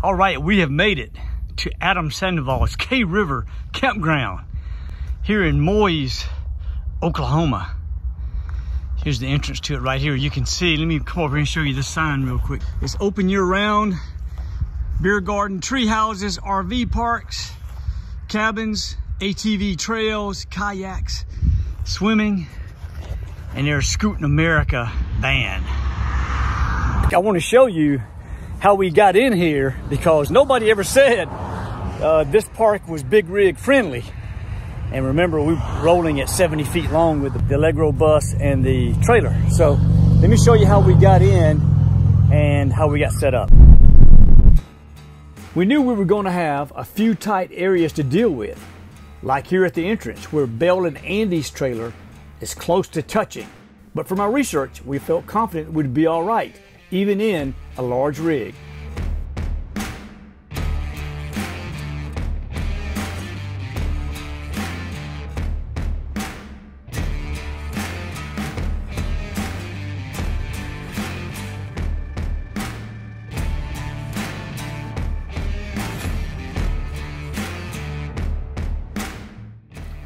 All right, we have made it to Adam Sandoval's K River Campground here in Moyers, Oklahoma. Here's the entrance to it right here. You can see, let me come over here and show you the sign real quick. It's open year-round, beer garden, tree houses, RV parks, cabins, ATV trails, kayaks, swimming, and there's Scootin' America band. I want to show you how we got in here, because nobody ever said this park was big rig friendly. And remember, we were rolling at 70 feet long with the Allegro bus and the trailer. So let me show you how we got in and how we got set up. We knew we were going to have a few tight areas to deal with, like here at the entrance where Bell and Andy's trailer is close to touching. But from our research, we felt confident we'd be all right, even in a large rig.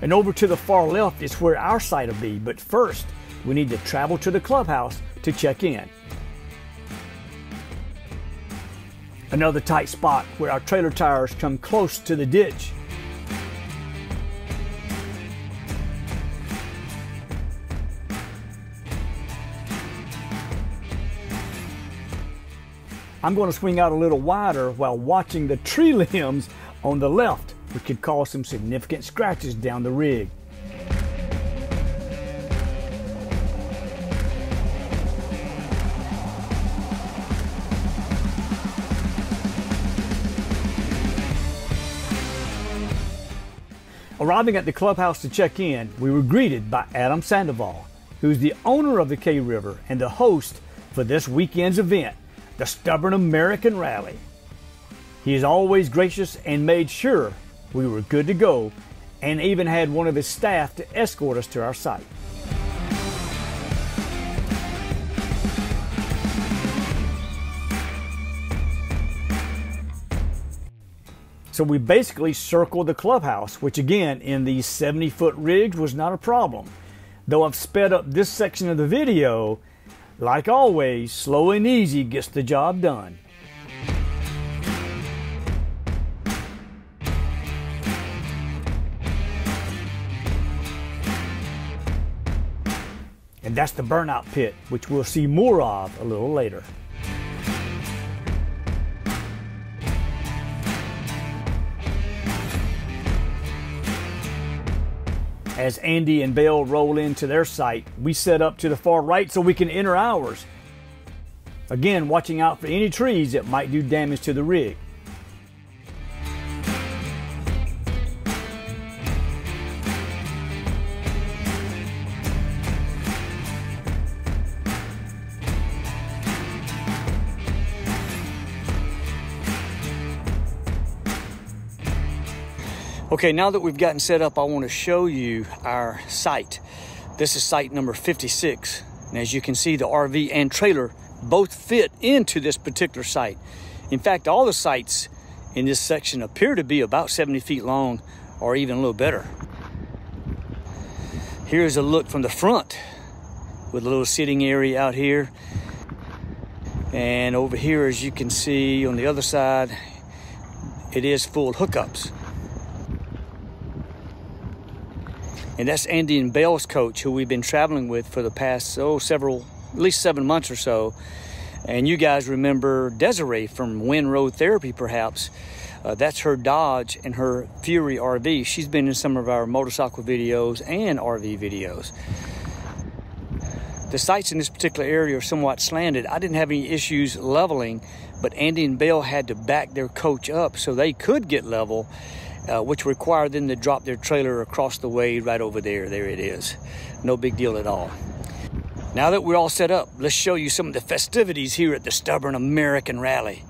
And over to the far left is where our site will be, but first we need to travel to the clubhouse to check in. Another tight spot where our trailer tires come close to the ditch. I'm going to swing out a little wider while watching the tree limbs on the left, which could cause some significant scratches down the rig. Arriving at the clubhouse to check in, we were greeted by Adam Sandoval, who's the owner of the K River and the host for this weekend's event, the Stubborn American Rally. He is always gracious and made sure we were good to go, and even had one of his staff to escort us to our site. So we basically circled the clubhouse, which again, in these 70-foot rigs was not a problem. Though I've sped up this section of the video, like always, slow and easy gets the job done. And that's the burnout pit, which we'll see more of a little later. As Andy and Bell roll into their site, we set up to the far right so we can enter ours. Again, watching out for any trees that might do damage to the rig. Okay, now that we've gotten set up, I want to show you our site. This is site number 56. And as you can see, the RV and trailer both fit into this particular site. In fact, all the sites in this section appear to be about 70 feet long or even a little better. Here's a look from the front with a little sitting area out here. And over here, as you can see on the other side, it is full hookups. And that's Andy and Bell's coach, who we've been traveling with for the past, at least 7 months or so. And you guys remember Desiree from Wind Road Therapy, perhaps. That's her Dodge and her Fury RV. She's been in some of our motorcycle videos and RV videos. The sites in this particular area are somewhat slanted. I didn't have any issues leveling, but Andy and Bell had to back their coach up so they could get level. Which required them to drop their trailer across the way right over there. There it is. No big deal at all. Now that we're all set up, let's show you some of the festivities here at the Stubborn American Rally.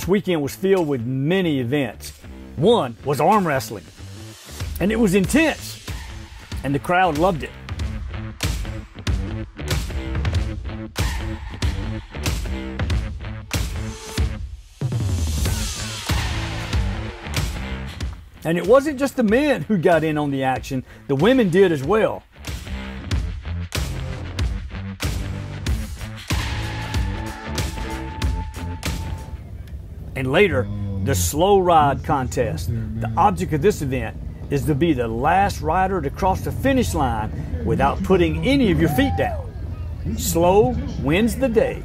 This weekend was filled with many events. One was arm wrestling, and it was intense, and the crowd loved it. And it wasn't just the men who got in on the action, the women did as well. And later, the slow ride contest. The object of this event is to be the last rider to cross the finish line without putting any of your feet down. Slow wins the day.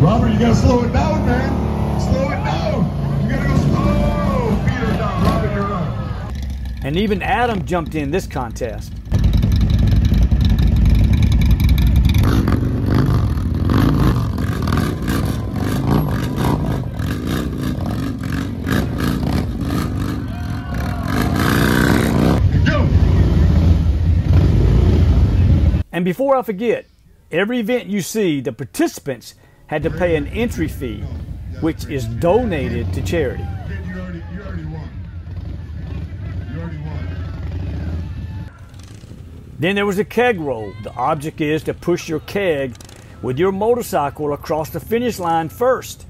Robert, you gotta slow it down, man. Slow it down. You gotta go slow. Peter, down. Robert, you're up. And even Adam jumped in this contest. Go. And before I forget, every event you see, the participants had to pay an entry fee, which is donated to charity. You already won. Then there was the keg roll. The object is to push your keg with your motorcycle across the finish line first.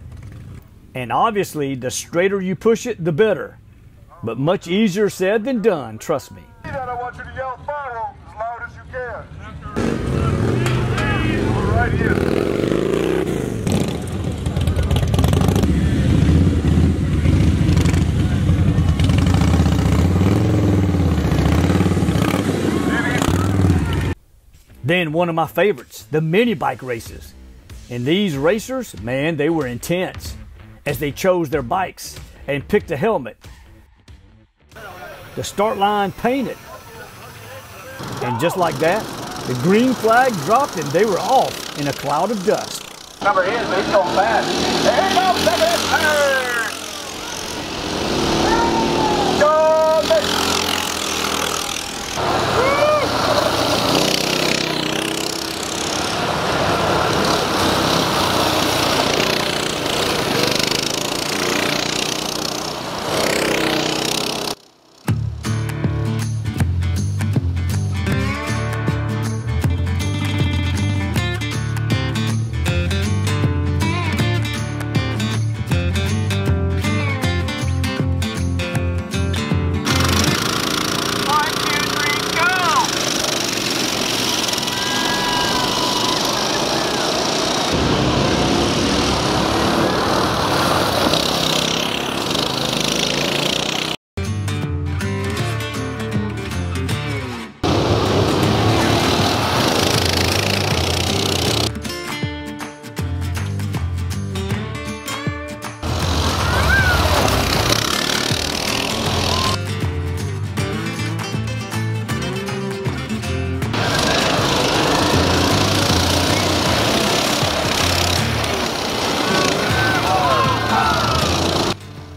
And obviously, the straighter you push it, the better. But much easier said than done, trust me. I want you to yell fire roll as loud as you can. We're right here. Then one of my favorites, the mini bike races. And these racers, man, they were intense as they chose their bikes and picked a helmet. The start line painted. And just like that, the green flag dropped and they were off in a cloud of dust. Remember, he is so fast. There he goes, second turn.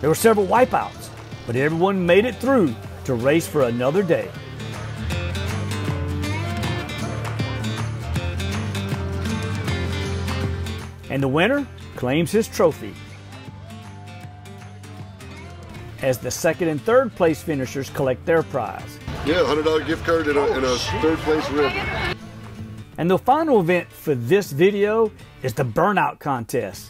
There were several wipeouts, but everyone made it through to race for another day. And the winner claims his trophy, as the second and third place finishers collect their prize. Yeah, $100 gift card and a third place ribbon. And the final event for this video is the burnout contest.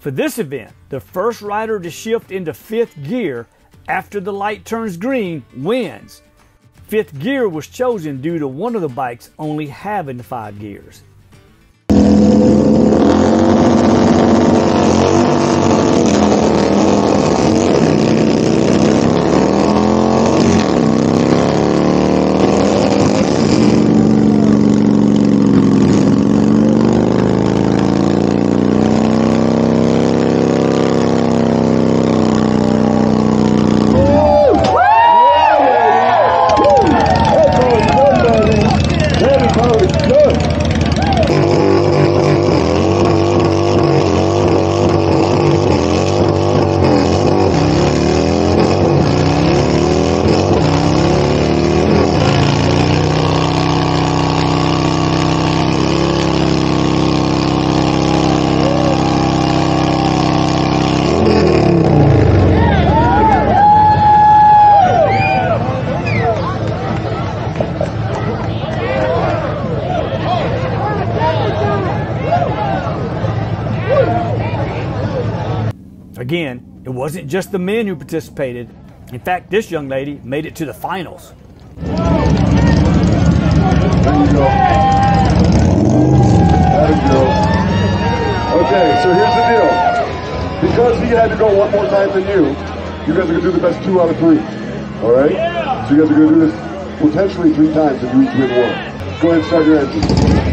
For this event, the first rider to shift into fifth gear after the light turns green wins. Fifth gear was chosen due to one of the bikes only having 5 gears. Good. Again, it wasn't just the men who participated. In fact, this young lady made it to the finals. Okay, so here's the deal. Because he had to go one more time than you guys are going to do the best 2 out of 3. All right? So you guys are going to do this potentially 3 times if you each win 1. Go ahead and start your engine.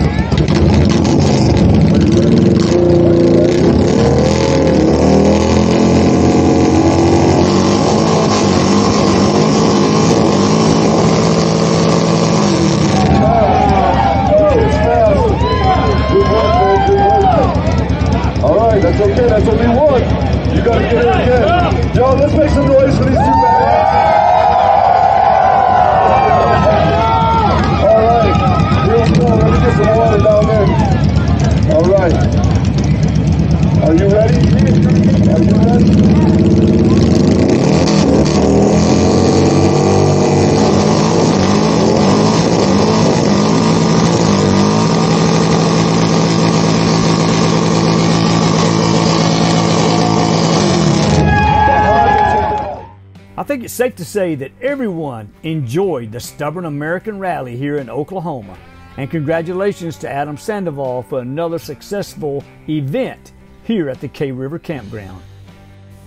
I think it's safe to say that everyone enjoyed the Stubborn American Rally here in Oklahoma, and congratulations to Adam Sandoval for another successful event here at the K River Campground.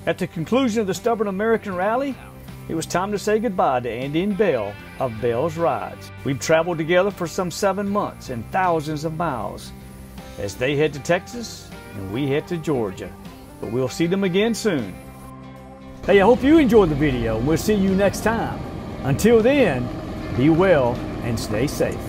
At the conclusion of the Stubborn American Rally, it was time to say goodbye to Andy and Bell of Bell's Rides. We've traveled together for some 7 months and thousands of miles as they head to Texas and we head to Georgia, but we'll see them again soon. Hey, I hope you enjoyed the video. We'll see you next time. Until then, be well and stay safe.